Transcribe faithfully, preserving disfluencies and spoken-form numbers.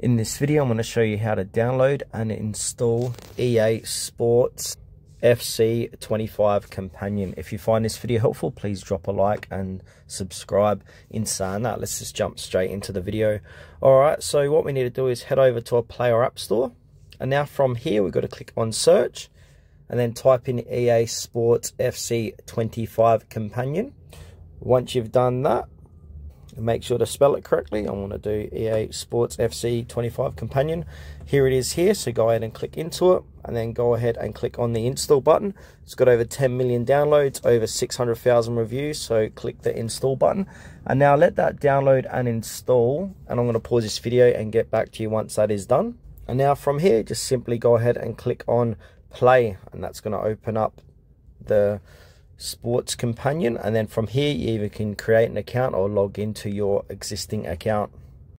In this video, I'm going to show you how to download and install E A Sports F C twenty-five Companion. If you find this video helpful, please drop a like and subscribe. In saying that, let's just jump straight into the video. Alright, so what we need to do is head over to our Play or App Store. And now from here, we've got to click on Search. And then type in E A Sports F C twenty-five Companion. Once you've done that, make sure to spell it correctly. I want to do E A Sports F C twenty-five Companion. Here it is here, so go ahead and click into it, and then go ahead and click on the install button. It's got over ten million downloads, over six hundred thousand reviews, so click the install button. And now let that download and install, and I'm going to pause this video and get back to you once that is done. And now from here, just simply go ahead and click on play, and that's going to open up the Sports Companion, and then from here you either can create an account or log into your existing account.